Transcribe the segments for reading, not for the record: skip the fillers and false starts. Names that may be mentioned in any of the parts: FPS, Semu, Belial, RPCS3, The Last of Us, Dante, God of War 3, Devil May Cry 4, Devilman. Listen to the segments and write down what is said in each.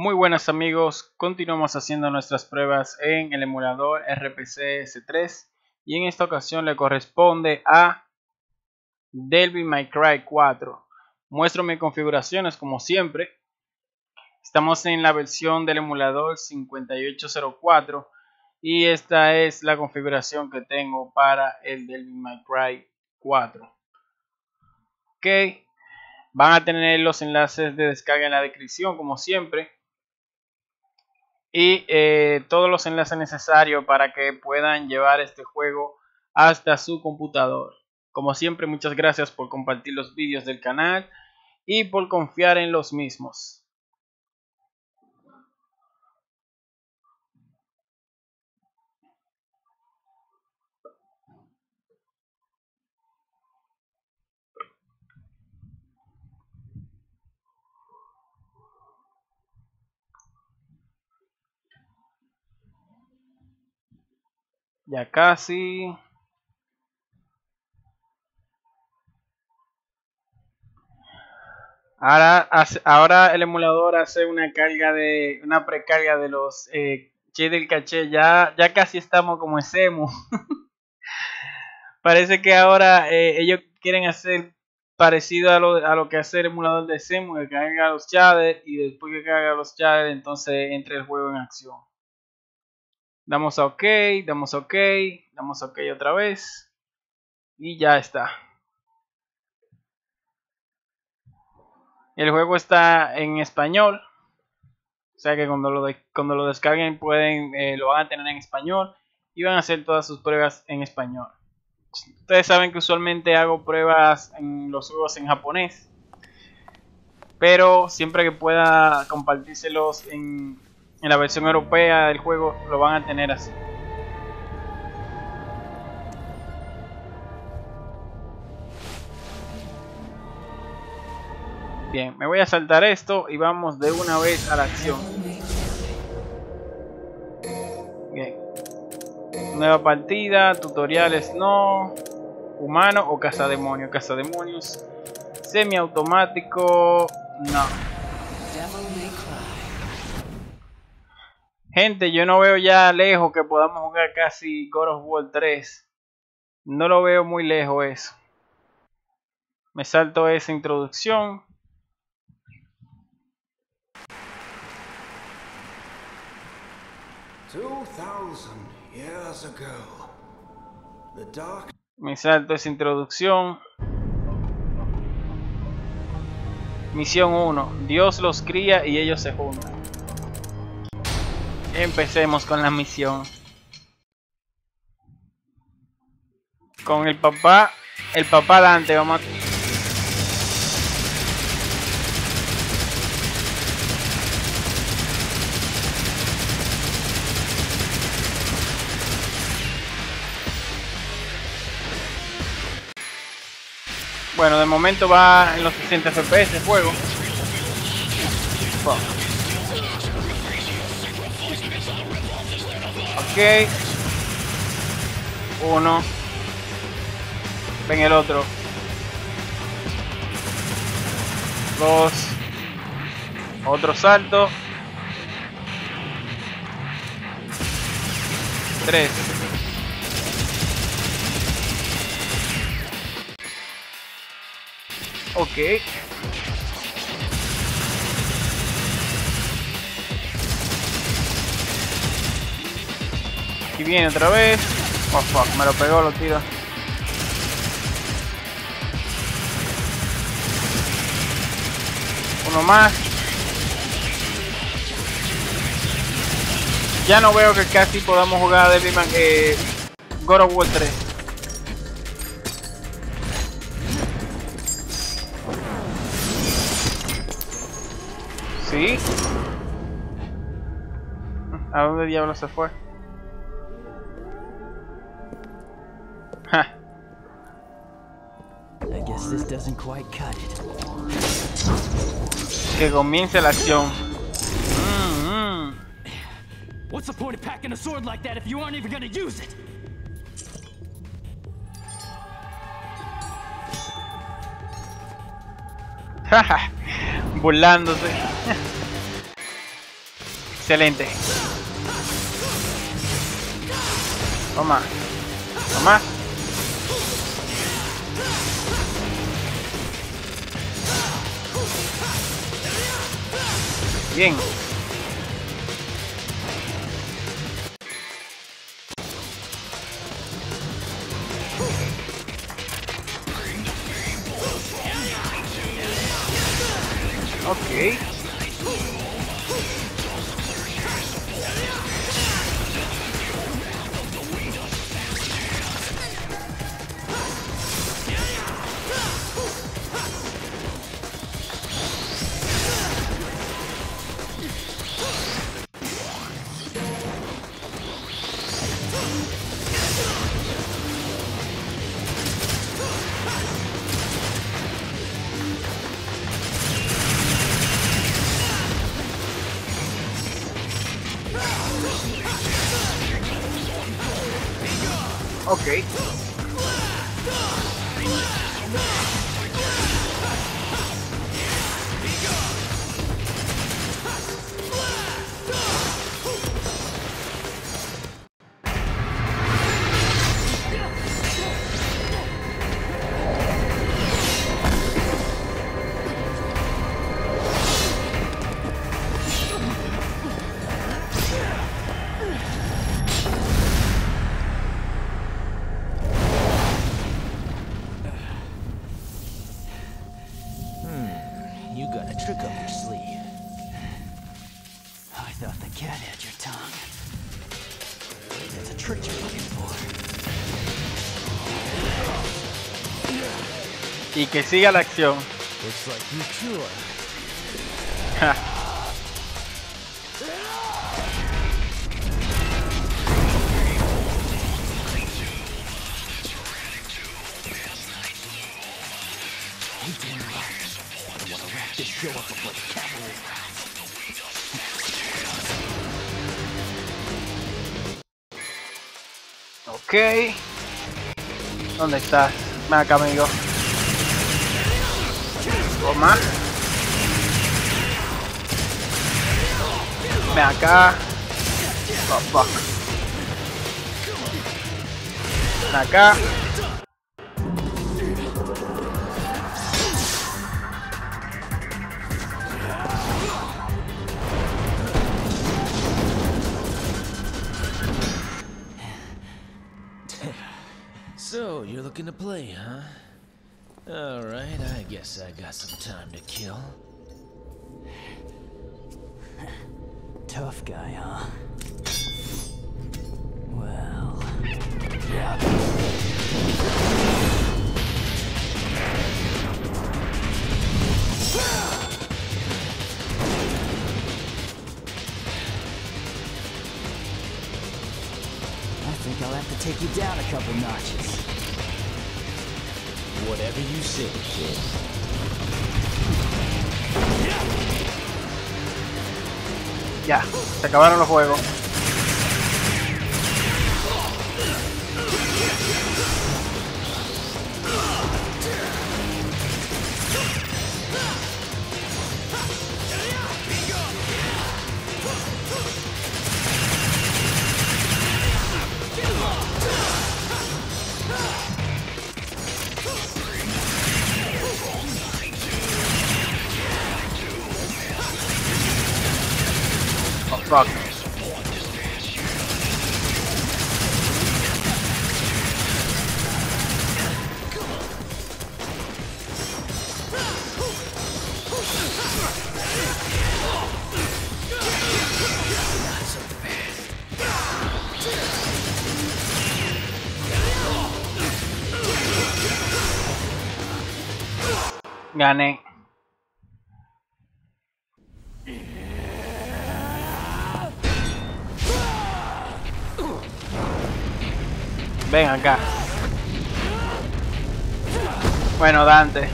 Muy buenas amigos, continuamos haciendo nuestras pruebas en el emulador RPCS3 y en esta ocasión le corresponde a Devil May Cry 4. Muestro mis configuraciones como siempre. Estamos en la versión del emulador 5804 y esta es la configuración que tengo para el Devil May Cry 4. Ok, van a tener los enlaces de descarga en la descripción como siempre. Y todos los enlaces necesarios para que puedan llevar este juego hasta su computador. Como siempre, muchas gracias por compartir los vídeos del canal y por confiar en los mismos. Ya casi. Ahora el emulador hace una carga de una precarga de los chips del caché. Ya casi estamos como Semu. Parece que ahora ellos quieren hacer parecido a lo que hace el emulador de Semu, que carga los shaders y después que carga los shaders entonces entra el juego en acción. Damos a OK, damos a OK, damos a OK otra vez y ya está. El juego está en español, o sea que cuando lo descarguen lo van a tener en español y van a hacer todas sus pruebas en español. Ustedes saben que usualmente hago pruebas en los juegos en japonés, pero siempre que pueda compartírselos en la versión europea del juego lo van a tener así. Bien, me voy a saltar esto y vamos de una vez a la acción. Bien. Nueva partida, tutoriales no. Humano o cazademonio. Cazademonios. Semiautomático. No. Gente, yo no veo ya lejos que podamos jugar casi God of War 3. No lo veo muy lejos eso. Me salto esa introducción. Me salto esa introducción. Misión 1. Dios los cría y ellos se juntan. Empecemos con la misión. Con el papá Dante, vamos aquí. Bueno, de momento va en los 60 FPS el juego. Bueno. Okay. Uno. Ven el otro. Dos. Otro salto. Tres. Okay. Y viene otra vez. Oh fuck, me lo pegó, lo tiro. Uno más. Ya no veo que casi podamos jugar a Devilman, God of War 3. Sí. ¿A dónde diablo se fue? Que comience la acción. Burlándose. Excelente. Toma. Toma. Bien. Ok. Okay. Y que siga la acción. Ok. ¿Dónde estás? Ven acá, amigo. Toma. Ven acá. Oh, fuck. Ven acá. So, you're looking to play, huh? All right, I guess I got some time to kill. Tough guy, huh? Well, yeah. I think I'll have to take you down a couple notches. Whatever you say, kid. Ya, se acabaron los juegos. Fuck. Gané. Ven acá. Bueno, Dante.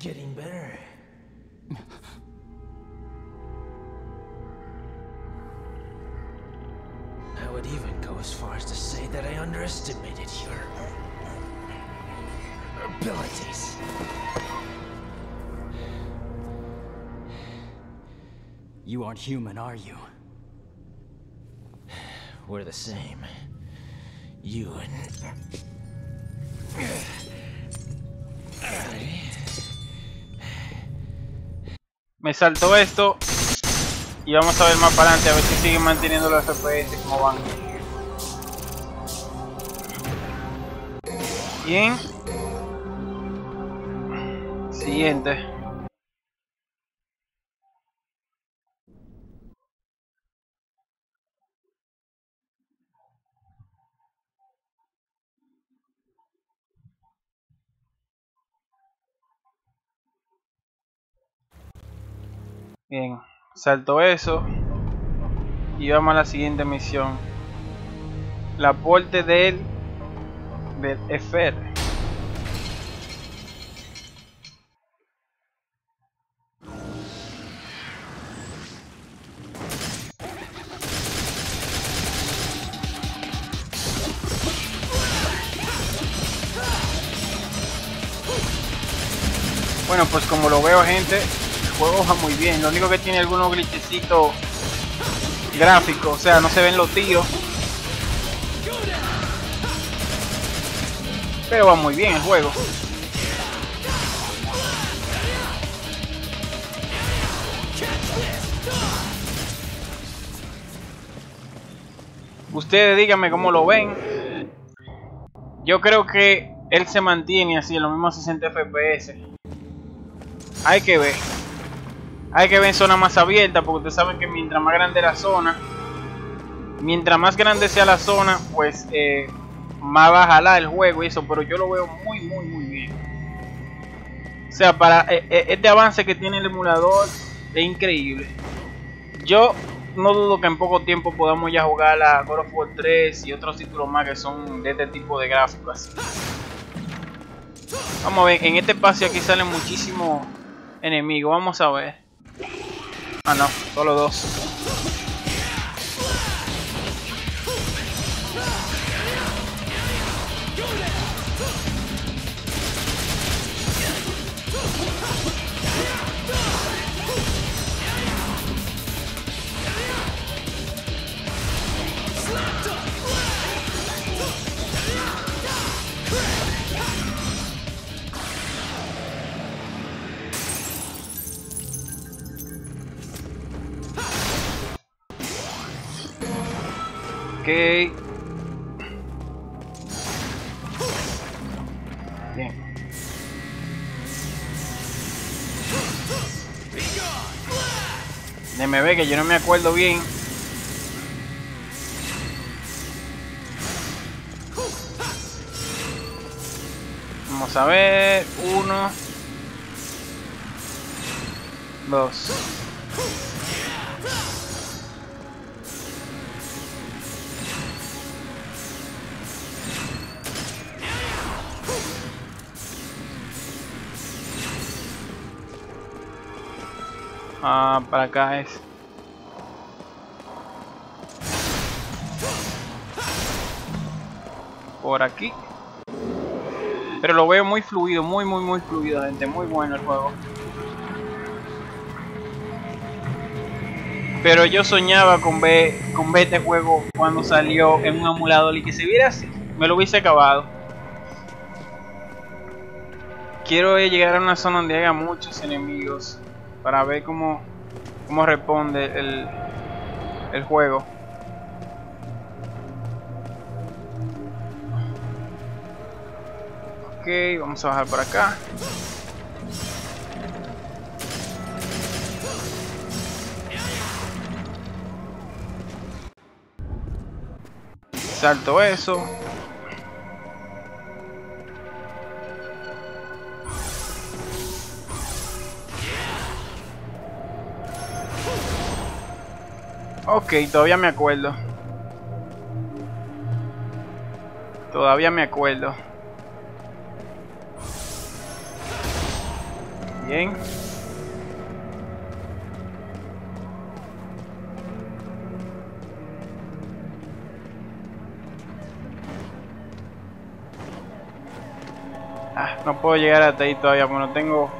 Getting better. I would even go as far as to say that I underestimated your abilities. You aren't human, are you? We're the same. You and... Me saltó esto y vamos a ver más para adelante a ver si siguen manteniendo los FPS como van. Bien. Siguiente. Bien, salto eso y vamos a la siguiente misión. La aporte del FR. Bueno, pues como lo veo, gente, el juego va muy bien, lo único que tiene algunos glitchecitos gráficos, o sea, no se ven los tiros, pero va muy bien el juego. Ustedes díganme cómo lo ven. Yo creo que él se mantiene así en los mismos 60 FPS. Hay que ver. Hay que ver en zona más abierta, porque ustedes saben que mientras más grande la zona, mientras más grande sea la zona, pues más va a jalar el juego y eso, pero yo lo veo muy, muy, muy bien. O sea, para este avance que tiene el emulador es increíble. Yo no dudo que en poco tiempo podamos ya jugar a God of War 3 y otros títulos más que son de este tipo de gráficos. Vamos a ver, en este espacio aquí salen muchísimos enemigos, vamos a ver. Ah, no, solo dos. Okay. Bien. Déjame ver, que yo no me acuerdo bien. Vamos a ver. 1, 2. Ah, para acá es. Por aquí. Pero lo veo muy fluido, muy, muy, muy fluido, gente. Muy bueno el juego. Pero yo soñaba con ver este juego cuando salió en un emulador y que se viera así. Me lo hubiese acabado. Quiero llegar a una zona donde haya muchos enemigos, para ver cómo responde el juego. Ok, vamos a bajar por acá. Salto eso. Ok, todavía me acuerdo. Todavía me acuerdo. Bien. No puedo llegar hasta ahí todavía, bueno, tengo...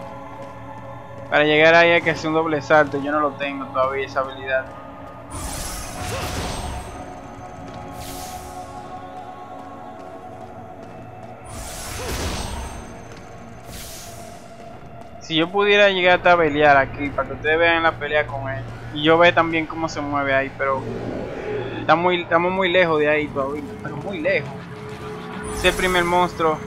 Para llegar ahí hay que hacer un doble salto, yo no lo tengo todavía esa habilidad. Si yo pudiera llegar hasta Belial aquí, para que ustedes vean la pelea con él. Y yo ve también cómo se mueve ahí, pero... estamos muy lejos de ahí todavía, pero muy lejos. Es el primer monstruo.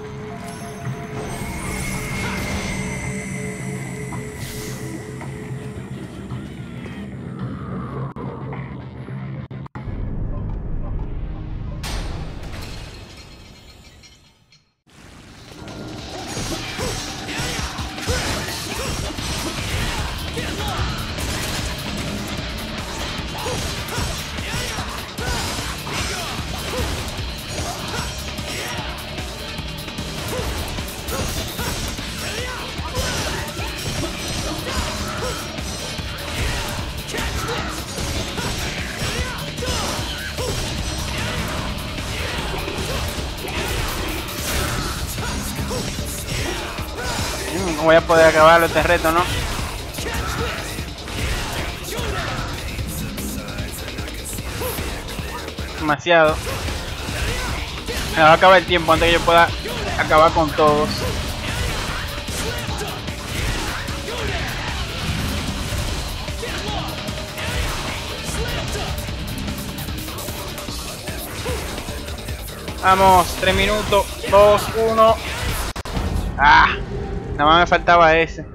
No voy a poder acabarlo este reto, ¿no? Demasiado. Me va a acabar el tiempo antes que yo pueda acabar con todos. Vamos, 3 minutos, 2, 1. ¡Ah! Nada más me faltaba ese.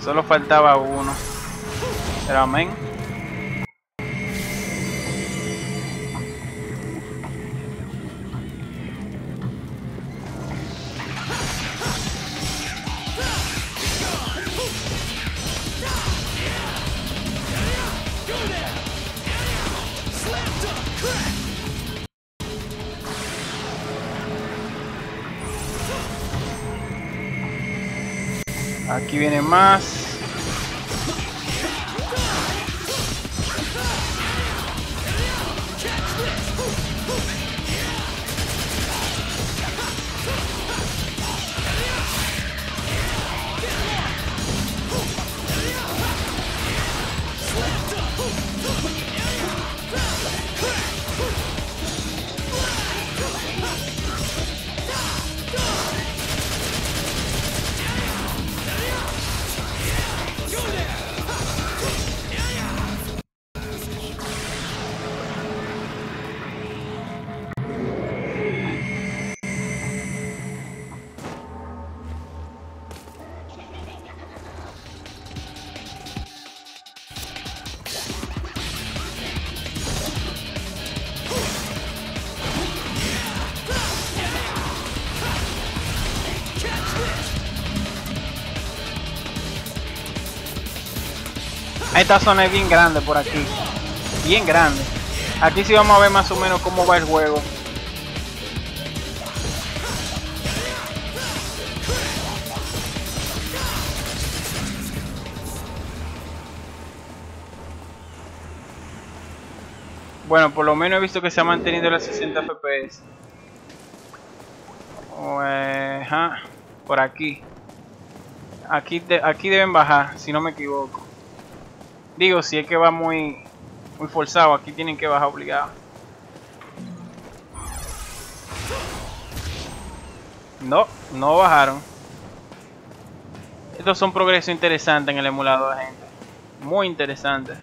Solo faltaba uno. Pero amén. Aquí viene más. Esta zona es bien grande por aquí. Bien grande. Aquí sí vamos a ver más o menos cómo va el juego. Bueno, por lo menos he visto que se ha mantenido las 60 FPS. Por aquí. Aquí deben bajar, si no me equivoco. Digo, si es que va muy forzado, aquí tienen que bajar obligado. No, no bajaron. Estos son progresos interesantes en el emulador, gente. Muy interesantes.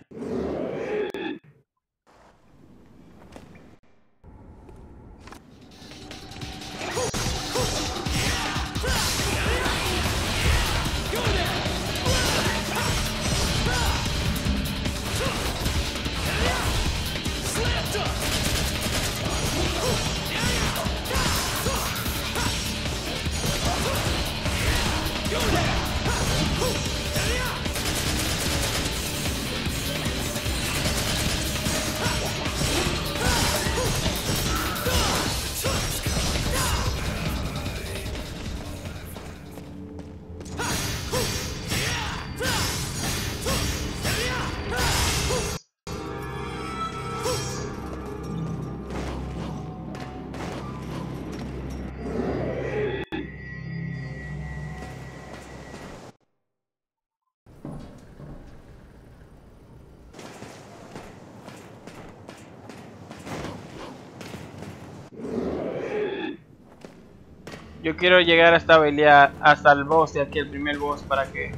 Yo quiero llegar hasta Belial, hasta el boss de aquí, el primer boss, para que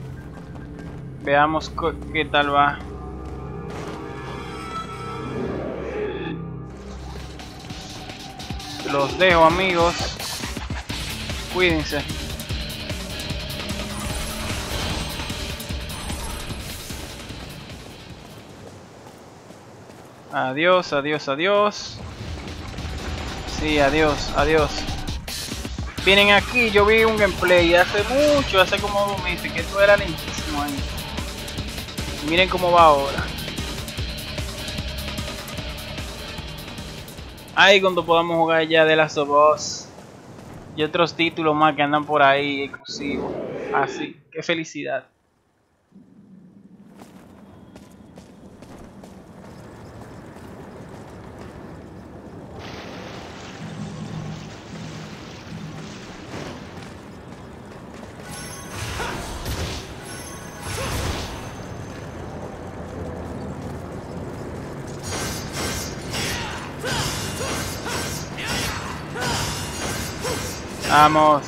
veamos qué tal va. Los dejo, amigos. Cuídense. Adiós, adiós, adiós. Sí, adiós, adiós. Vienen aquí, yo vi un gameplay hace mucho, hace como 2 meses, que esto era lentísimo ahí. Miren cómo va ahora. Ay, cuando podamos jugar ya de The Last of Us y otros títulos más que andan por ahí exclusivos. Así, qué felicidad. Vamos.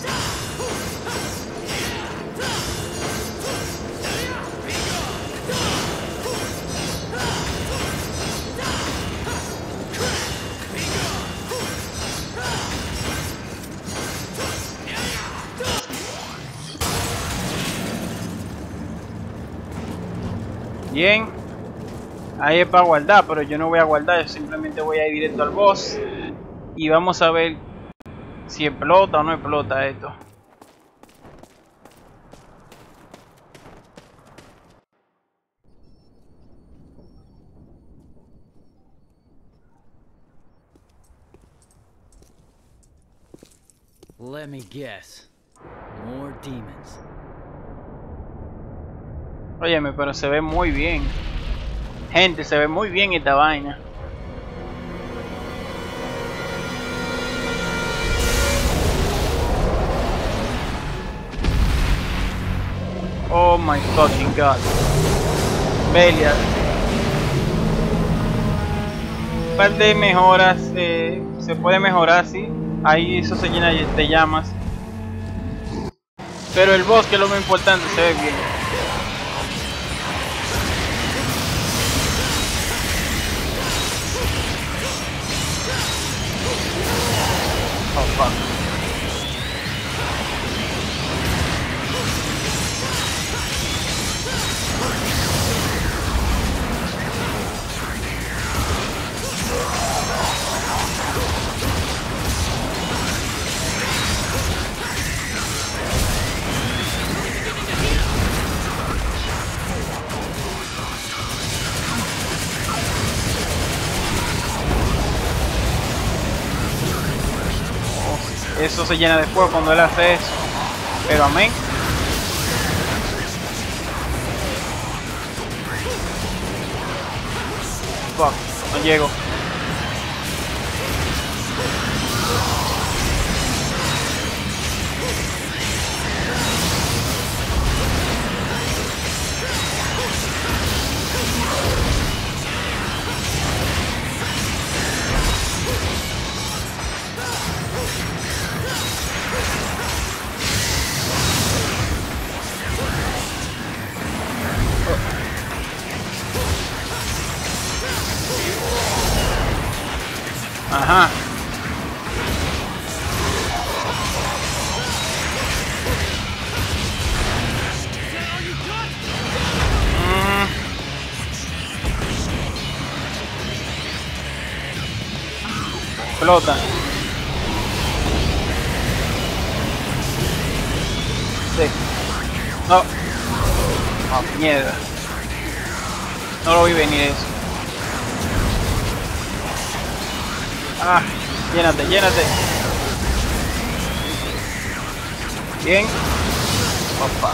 Bien. Ahí es para guardar, pero yo no voy a guardar, yo simplemente voy a ir directo al boss y vamos a ver si explota o no explota esto. Let me guess. More demons. Óyeme, pero se ve muy bien. Gente, se ve muy bien esta vaina. Oh my fucking god. Belial. Parte de mejoras, se puede mejorar, sí. Ahí eso se llena de llamas. Pero el boss, que es lo más importante, se ve bien. Oh fuck. Eso se llena de fuego cuando él hace eso. Pero amén. Fuck, no llego. Ajá. Flota. Sí. No. Oh, mierda. No lo vi venir eso. Ah, llénate, llénate. Bien. Opa.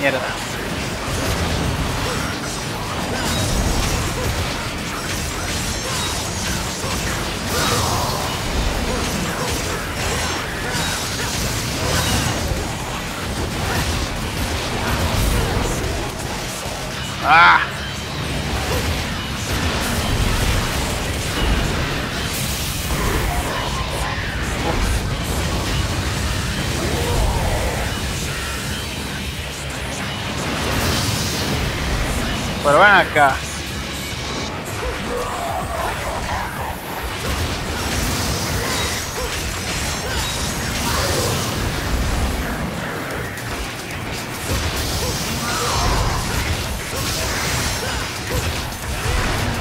Mierda. Ah. Pero ven acá.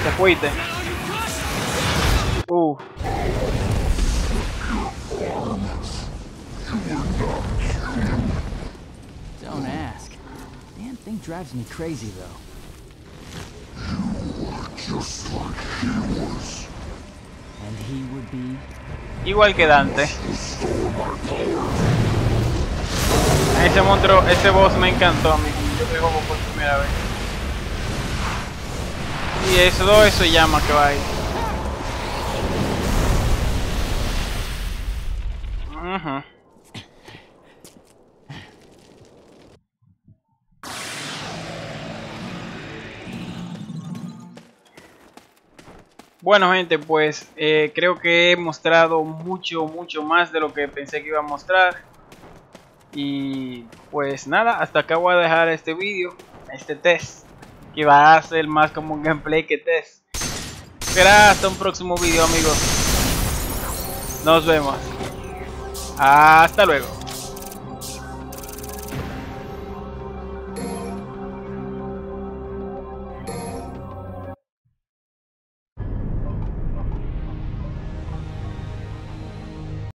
Te fuiste. Don't ask. Damn thing drives me crazy though. You were just like he was. And he would be igual que Dante. Ese monstruo, ese boss me encantó a mí. Yo creo que por primera vez. Y eso, todo eso llama que va ahí. Ajá. Bueno gente, pues creo que he mostrado mucho más de lo que pensé que iba a mostrar. Y pues nada, hasta acá voy a dejar este vídeo, este test, que va a ser más como un gameplay que test. Será hasta un próximo vídeo amigos. Nos vemos. Hasta luego.